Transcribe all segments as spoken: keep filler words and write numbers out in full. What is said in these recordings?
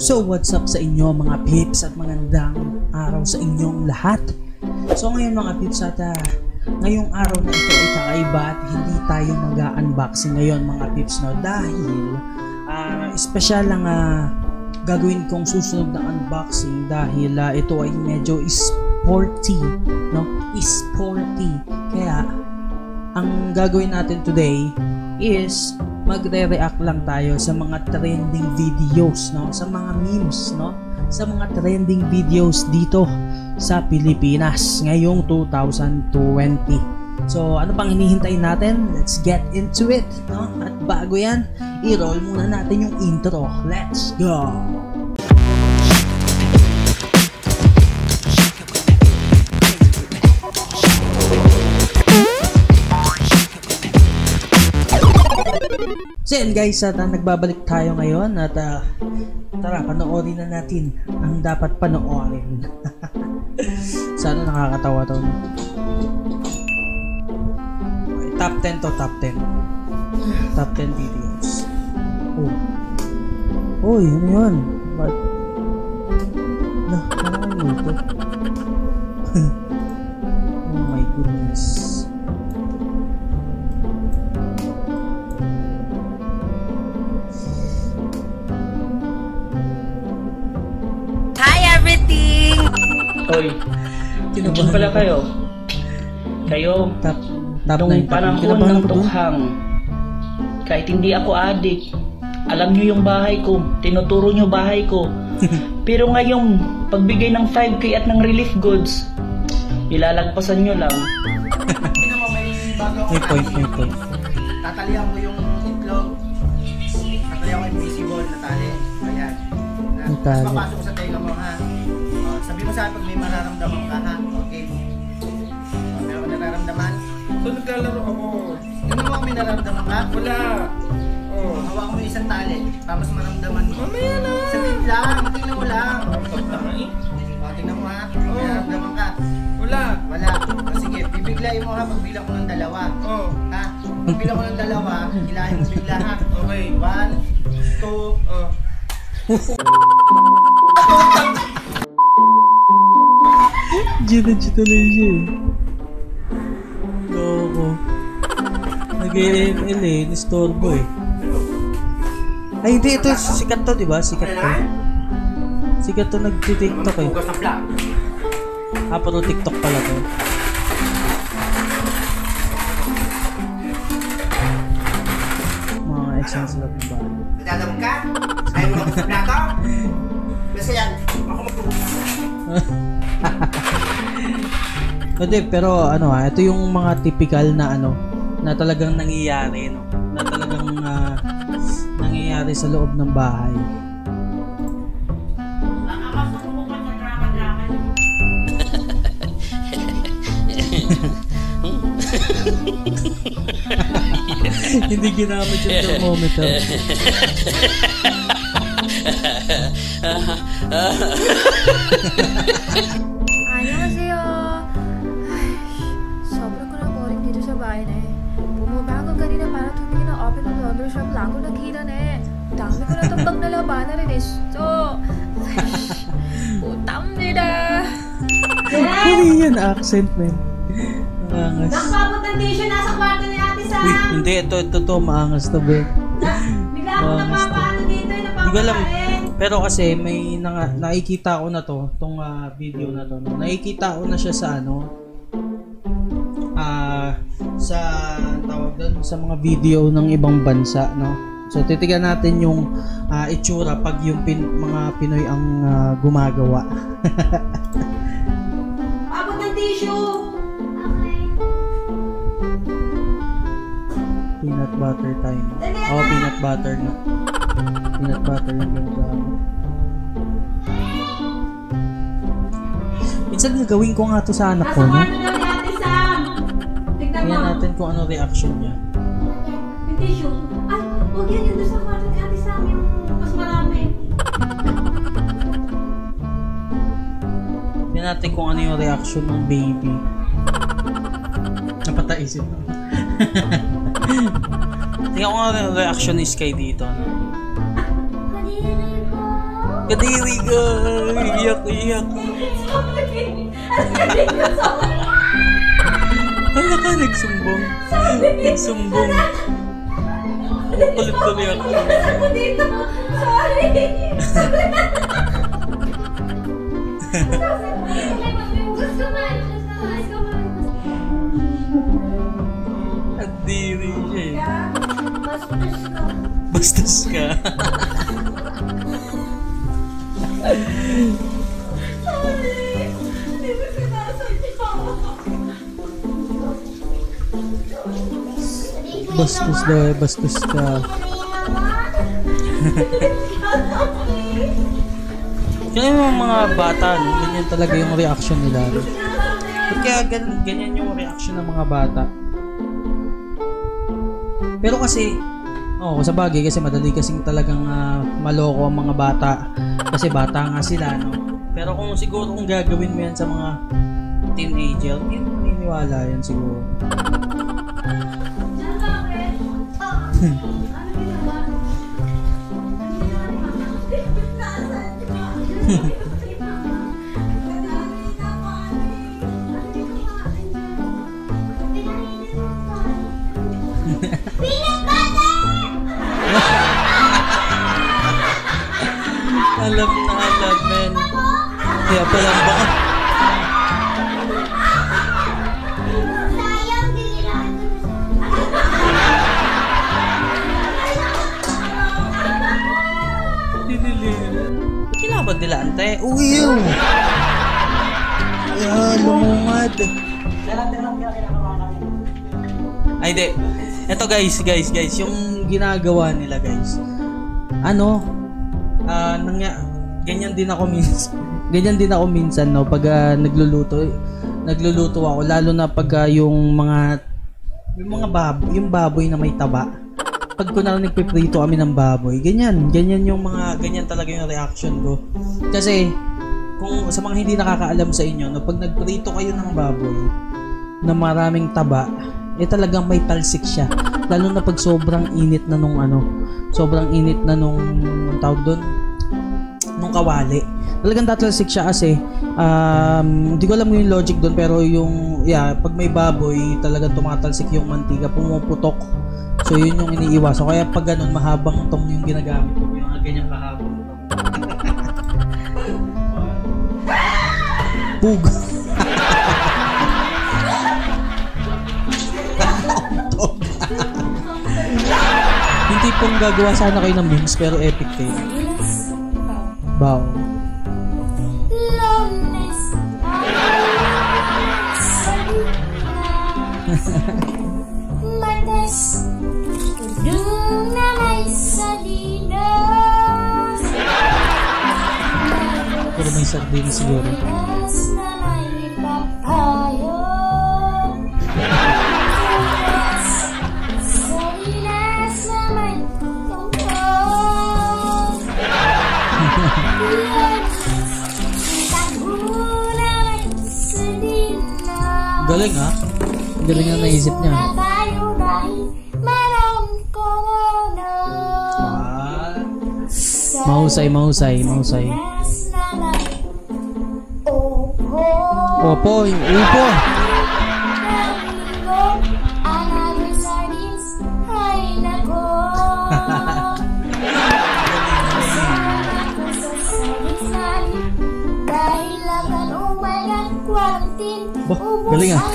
So what's up sa inyo mga peeps at magandang araw sa inyong lahat. So ngayon mga peeps at uh, ngayong araw na ito ay kakaiba at hindi tayo mag-unboxing ngayon mga peeps no, dahil uh, special lang uh, gagawin kong susunod na unboxing dahil uh, ito ay medyo sporty no, sporty. Kaya ang gagawin natin today is magre-react lang tayo sa mga trending videos, no? Sa mga memes, no? Sa mga trending videos dito sa Pilipinas ngayong two thousand twenty. So, ano pang hinihintay natin? Let's get into it, no? At bago yan, i-roll muna natin yung intro. Let's go! So yan guys, at uh, nagbabalik tayo ngayon at uh, tara, panoorin na natin ang dapat panoorin. Sana nakakatawa to. Okay, top ten to, top ten. Top ten videos. Oh, oh yun yun. But, nah, ano yun ito? Oh my goodness. Hoy, kinabahan pala kayo. Kayo, tap, tap nung panahon ng tukhang, kahit hindi ako adik, alam nyo yung bahay ko, tinuturo nyo bahay ko. Pero ngayong pagbigay ng five K at ng relief goods, ilalagpasan nyo lang. Hindi naman may bago ako. Tatalihan ko yung itlog. Tatalihan ko yung visible na tali. Ayan. Tapos papasok ko sa tenga mo ha. Sabi mo sa akin pag may mararamdaman ka ha, okay? O, meron ka nararamdaman? So naglalaro ako. Ano mo may nararamdaman ka? Wala. Oh. Hawa ko mo isang tali, tapos maramdaman mo. Mamaya na! Saglit lang, tingnan mo lang. O, tingnan mo ha, may nararamdaman ka. Wala. Wala. O sige, bibiglayin mo ha, pagbilang ko ng dalawa. Oo. Ha? Pagbilang ko ng dalawa, hilahin mo bigla ha. Okay. One, two, oh. Gita-gita lang siya eh. Loko. Nag-A M L eh. Nistorbo eh. Ay hindi ito. Sikat to diba? Sikat to. Sikat to nag-tiktok eh. Ah pero tiktok pala to. Mga exchange lang ba? Nadadamog ka? Ayaw mo ako sa plato? Basta yan. Ako magpupunta. Hindi, pero ano ha, ito yung mga typical na ano, na talagang nangyayari, no? Na talagang uh, nangyayari sa loob ng bahay. Hindi ginamit yung thermometer. Annyeonghaseyo. Ay, sobrang ko na boring dito sa bahay na eh. Bumabago kanina para tumingin ng open ng laundry shop lang ako nakita na eh. Dami ko na tambag na labanan rin eh. So, ay, utam nila. Ano yun accent men? Maangas. Nagpapunta din siya nasa kwarto ni Ate Sam. Wait, hindi. Ito, ito, ito. Maangas to ba? Bigla ako napapaano dito eh. Napapapain. Pero kasi may na, nakikita ko na to, tong uh, video na to. No? Nakikita ko na siya sa ano uh, sa tawag doon sa mga video ng ibang bansa, no. So titingnan natin yung uh, itsura pag yung pin, mga Pinoy ang uh, gumagawa. Abot ng tissue. Okay. Peanut butter time. Oh, peanut butter na. Peanut butter yung gawin. Minsan gagawin ko nga to sa anak ko. Nasa kwarto na ni Ate Sam! Tignan mo! Natin kung ano reaction niya. Yung tissue. Ay! Huwag yan yung doon sa kwarto ni Ate Sam. Yung mas marami. Tignan natin kung ano yung reaction ng baby. Napataisip na. Tingnan ko nga yung reaction ni Sky dito. Kadiri ka! Iyak, iyak! Hala ka, nagsumbong! Nagsumbong! Kulit tuloy ako! Sorry! Kadiri siya eh! Bastos ka! Bastos daw, bastos ka. Kaya yung mga bata, ganyan talaga yung reaction nila. Kaya ganyan yung reaction ng mga bata. Pero kasi, oo, sa bagay kasi madali kasing talagang uh, maloko ang mga bata kasi bata nga sila, no? Pero kung siguro kung gagawin mo yan sa mga teenager, hindi mo maniniwala yan siguro. Alam na alam, men. Kaya pala ba? Kailangan ba nila antay? Uy! Ayan, lumungad. Ay, di. Eto guys, guys, guys. Yung ginagawa nila, guys. Ano? Uh, nangya, ganyan din ako minsan. Ganyan din ako minsan, no, pag uh, nagluluto, nagluluto ako lalo na pag uh, yung mga yung mga baboy, yung baboy na may taba. Pag kunwari nagpiprito kami ng baboy, ganyan, ganyan yung mga ganyan talaga yung reaction ko. Kasi kung sa mga hindi nakakaalam sa inyo, no, pag nagprito kayo ng baboy na maraming taba, eh talagang may talsik siya. Lalo na pag sobrang init na nung ano, sobrang init na nung tawag doon, nung kawali. Talagang tatalsik siya kasi um, hindi ko alam yung logic doon, pero yung yeah, pag may baboy talagang tumatalsik yung mantika, pumuputok. So yun yung iniiwasan. Kaya pag ganun, mahabang tong yung ginagamit ko, yung ganyan kahabang. Pug. Hindi pong gagawa sana kayo ng memes, pero epic kayo. Wow. Matas, tudong na may sardinas. Pero may sardinas siguro. Matas na may papayo. Galing, ha? Galing na naisip niya. Ah. Mahusay, mahusay, mahusay. Opo, upo. Bah, galing ah.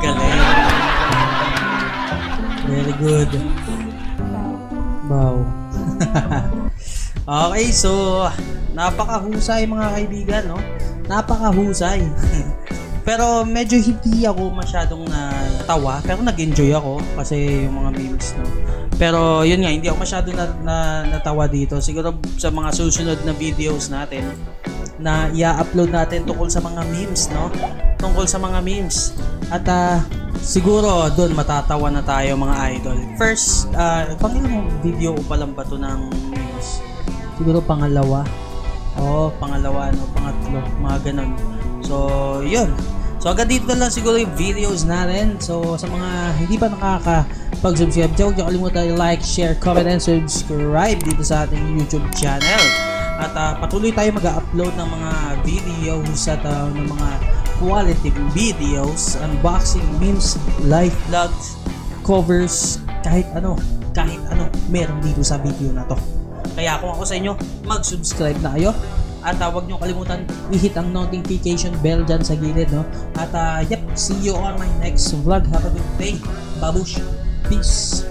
Galing. Very good. Wow. Okay, so napakahusay mga kaibigan, no? Napakahusay. Pero medyo hindi ako masyadong natawa, pero nag-enjoy ako kasi yung mga memes, no. Pero yun nga, hindi ako masyadong na, na, natawa dito. Siguro sa mga susunod na videos natin na i-upload natin tungkol sa mga memes, no. Tungkol sa mga memes. At uh, siguro doon matatawa na tayo mga idol. First, uh, pangilang video o palang ba ito ng memes? Siguro pangalawa. Oo, pangalawa, no, pangatlo, mga ganun. So, yun. So agad dito na lang siguro yung videos natin. So sa mga hindi pa nakakapag-subscribe, huwag niyo kalimutan i-like, share, comment, and subscribe dito sa ating YouTube channel. At uh, patuloy tayo mag-upload ng mga videos at uh, ng mga quality videos, unboxing, memes, live vlogs, covers, kahit ano, kahit ano meron dito sa video na to. Kaya kung ako sa inyo, mag-subscribe na kayo. At uh, huwag nyo kalimutan i-hit ang notification bell dyan sa gilid, no? At uh, yep, see you on my next vlog. Have a good day. Babush. Peace.